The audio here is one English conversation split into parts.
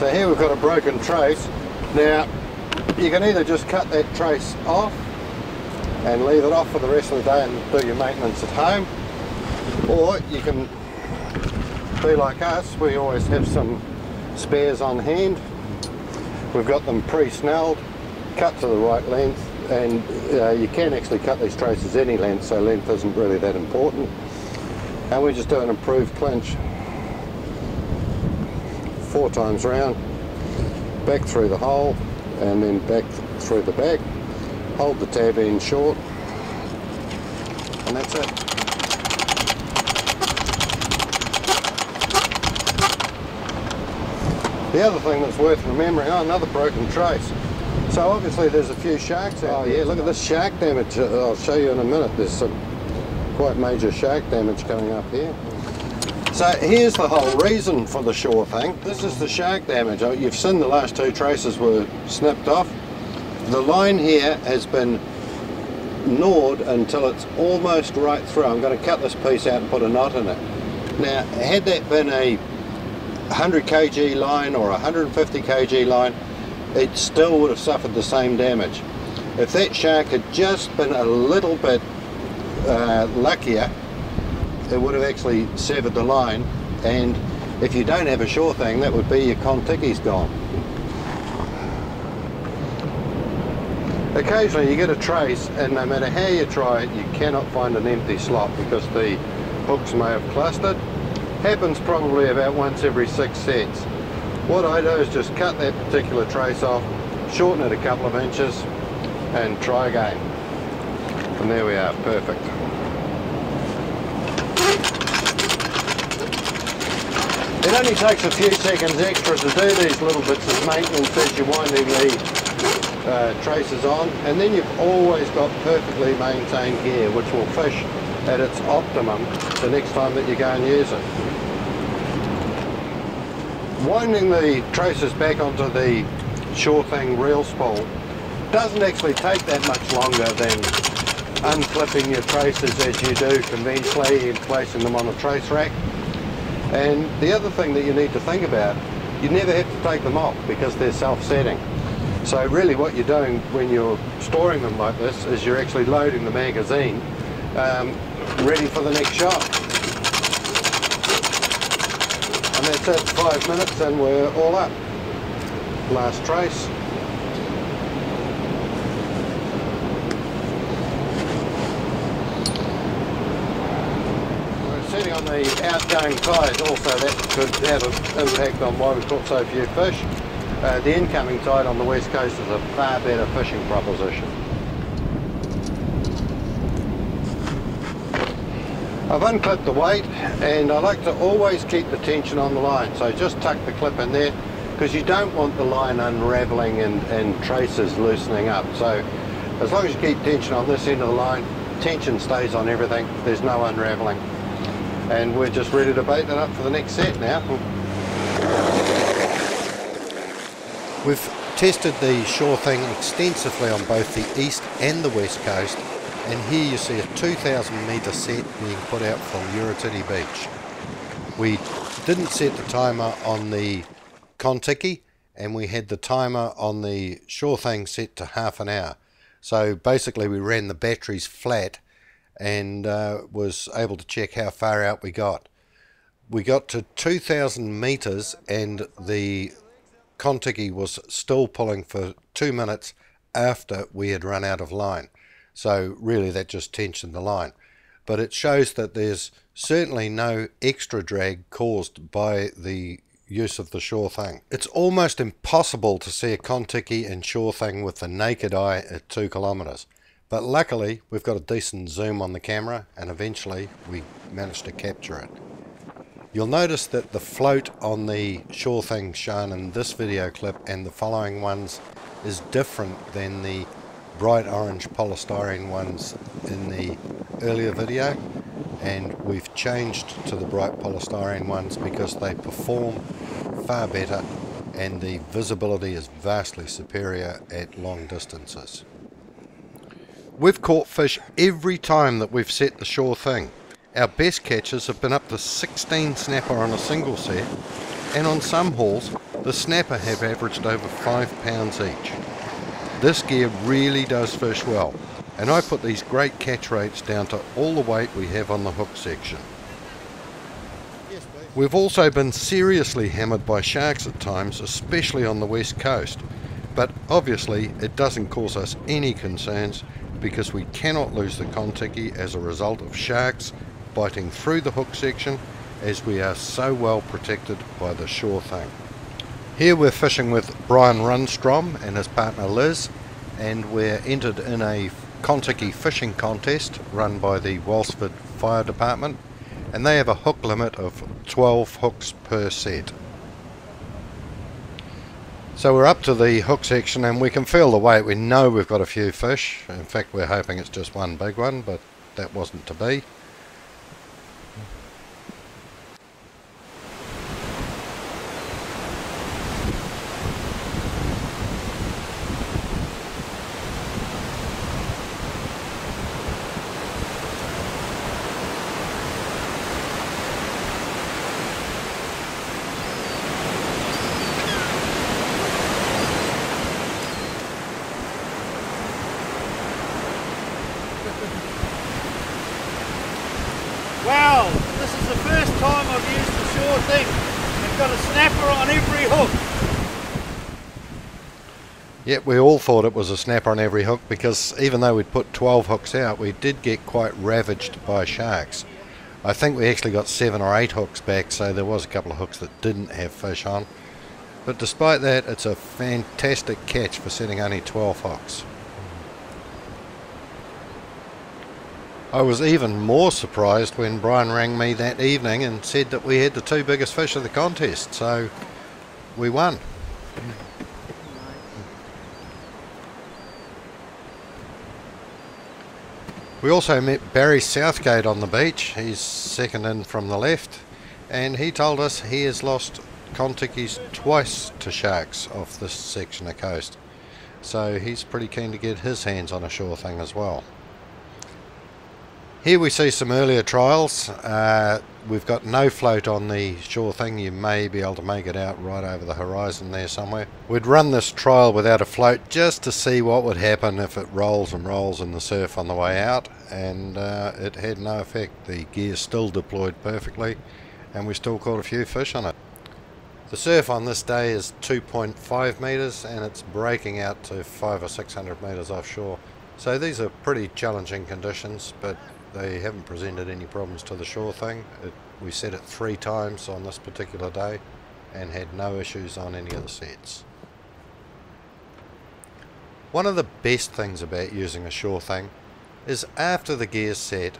So here we've got a broken trace. Now you can either just cut that trace off and leave it off for the rest of the day and do your maintenance at home, or you can be like us, we always have some spares on hand. We've got them pre-snelled, cut to the right length, and you can actually cut these traces any length, so length isn't really that important. And we just do an improved clinch. 4 times round, back through the hole, and then back through the back. Hold the tab end short, and that's it. The other thing that's worth remembering, another broken trace. So obviously there's a few sharks out there. Look at this shark damage. I'll show you in a minute. There's some quite major shark damage coming up here. So here's the whole reason for the shore thing. This is the shark damage. You've seen the last 2 traces were snipped off. The line here has been gnawed until it's almost right through. I'm going to cut this piece out and put a knot in it. Now, had that been a 100 kg line or 150 kg line, it still would have suffered the same damage. If that shark had just been a little bit luckier, it would have actually severed the line, and if you don't have a shore thing, that would be your Kontiki's gone. Occasionally you get a trace, and no matter how you try it, you cannot find an empty slot because the hooks may have clustered. Happens probably about once every 6 sets. What I do is just cut that particular trace off, shorten it a couple of inches, and try again. And there we are, perfect. It only takes a few seconds extra to do these little bits of maintenance as you're winding the traces on, and then you've always got perfectly maintained gear which will fish at its optimum the next time that you go and use it. Winding the traces back onto the ShoreThing reel spool doesn't actually take that much longer than unclipping your traces as you do conventionally and placing them on a trace rack. And the other thing that you need to think about, you never have to take them off because they're self-setting. So really what you're doing when you're storing them like this is you're actually loading the magazine ready for the next shot. And that's it, 5 minutes and we're all up. Last trace. We're sitting on the outgoing tide also, that could have an impact on why we caught so few fish. The incoming tide on the west coast is a far better fishing proposition. I've unclipped the weight, and I like to always keep the tension on the line, so just tuck the clip in there because you don't want the line unravelling and traces loosening up. So as long as you keep tension on this end of the line, tension stays on everything, there's no unravelling. And we're just ready to bait that up for the next set now. We've tested the ShoreThing extensively on both the east and the west coast. And here you see a 2,000 metre set being put out from Uretiti Beach. We didn't set the timer on the Kontiki, and we had the timer on the ShoreThing set to 1/2 an hour. So basically we ran the batteries flat and was able to check how far out we got. We got to 2,000 metres and the Kontiki was still pulling for 2 minutes after we had run out of line. So really that just tensioned the line. But it shows that there's certainly no extra drag caused by the use of the ShoreThing. It's almost impossible to see a Kontiki and ShoreThing with the naked eye at 2 kilometres. But luckily we've got a decent zoom on the camera and eventually we managed to capture it. You'll notice that the float on the ShoreThing shown in this video clip and the following ones is different than the bright orange polystyrene ones in the earlier video, and we've changed to the bright polystyrene ones because they perform far better and the visibility is vastly superior at long distances. We've caught fish every time that we've set the ShoreThing. Our best catches have been up to 16 snapper on a single set, and on some hauls The snapper have averaged over £5 each. This gear really does fish well, and I put these great catch rates down to all the weight we have on the hook section. We've also been seriously hammered by sharks at times, especially on the west coast, but obviously it doesn't cause us any concerns because we cannot lose the Kontiki as a result of sharks biting through the hook section, as we are so well protected by the ShoreThing. Here we're fishing with Brian Runstrom and his partner Liz, and we're entered in a Kontiki fishing contest run by the Walsford Fire Department, and they have a hook limit of 12 hooks per set. So we're up to the hook section and we can feel the weight. We know we've got a few fish. In fact, we're hoping it's just one big one, but that wasn't to be. Wow, this is the first time I've used the ShoreThing. I've got a snapper on every hook. Yep, we all thought it was a snapper on every hook because even though we'd put 12 hooks out, we did get quite ravaged by sharks. I think we actually got 7 or 8 hooks back, so there was a couple of hooks that didn't have fish on. But despite that, it's a fantastic catch for setting only 12 hooks. I was even more surprised when Brian rang me that evening and said that we had the 2 biggest fish of the contest, so we won. We also met Barry Southgate on the beach. He's second in from the left, and he told us he has lost Kontikis twice to sharks off this section of coast, so he's pretty keen to get his hands on a ShoreThing as well. Here we see some earlier trials. We've got no float on the ShoreThing. You may be able to make it out right over the horizon there somewhere. We'd run this trial without a float just to see what would happen if it rolls and rolls in the surf on the way out, and it had no effect. The gear still deployed perfectly and we still caught a few fish on it. The surf on this day is 2.5 metres and it's breaking out to 500 or 600 metres offshore. So these are pretty challenging conditions, but they haven't presented any problems to the ShoreThing. We set it 3 times on this particular day and had no issues on any of the sets. One of the best things about using a ShoreThing is after the gear's set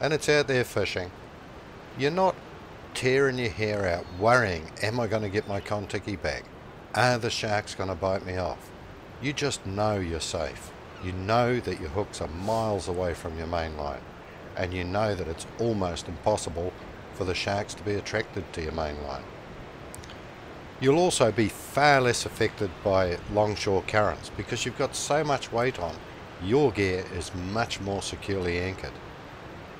and it's out there fishing, you're not tearing your hair out worrying, am I going to get my Kontiki back? Are the sharks going to bite me off? You just know you're safe. You know that your hooks are miles away from your main line, and you know that it's almost impossible for the sharks to be attracted to your main line. You'll also be far less affected by longshore currents because you've got so much weight on. Your gear is much more securely anchored.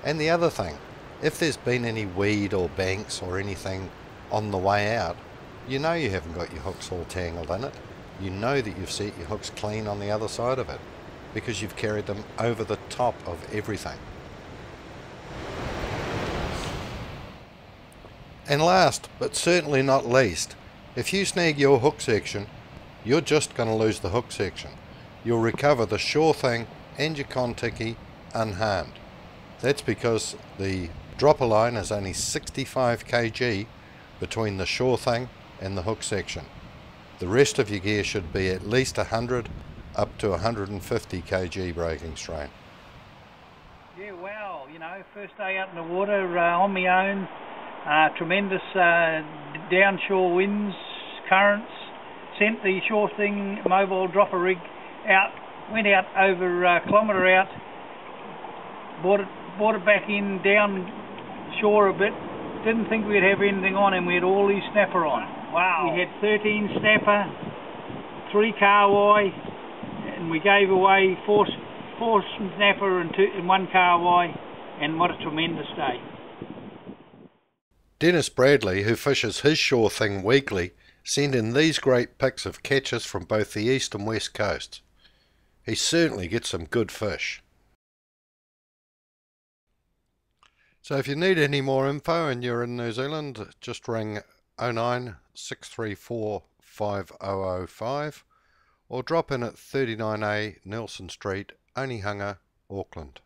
And the other thing, if there's been any weed or banks or anything on the way out, you know you haven't got your hooks all tangled in it. You know that you've set your hooks clean on the other side of it because you've carried them over the top of everything. And last, but certainly not least, if you snag your hook section, you're just going to lose the hook section. You'll recover the ShoreThing and your Kontiki unharmed. That's because the dropper line is only 65 kg between the ShoreThing and the hook section. The rest of your gear should be at least 100 up to 150 kg breaking strain. Yeah, wow, you know, first day out in the water on my own. Tremendous downshore winds, currents, sent the ShoreThing mobile dropper rig out, went out over a kilometre out, brought it back in down shore a bit, didn't think we'd have anything on and we had all these snapper on. Wow. We had 13 snapper, 3 carwai, and we gave away 4 snapper and 1 carwai, and what a tremendous day. Dennis Bradley, who fishes his ShoreThing weekly, Send in these great pics of catches from both the east and west coasts. He certainly gets some good fish. So if you need any more info and you're in New Zealand, just ring 09 634 5005 or drop in at 39A Nelson Street, Onehunga, Auckland.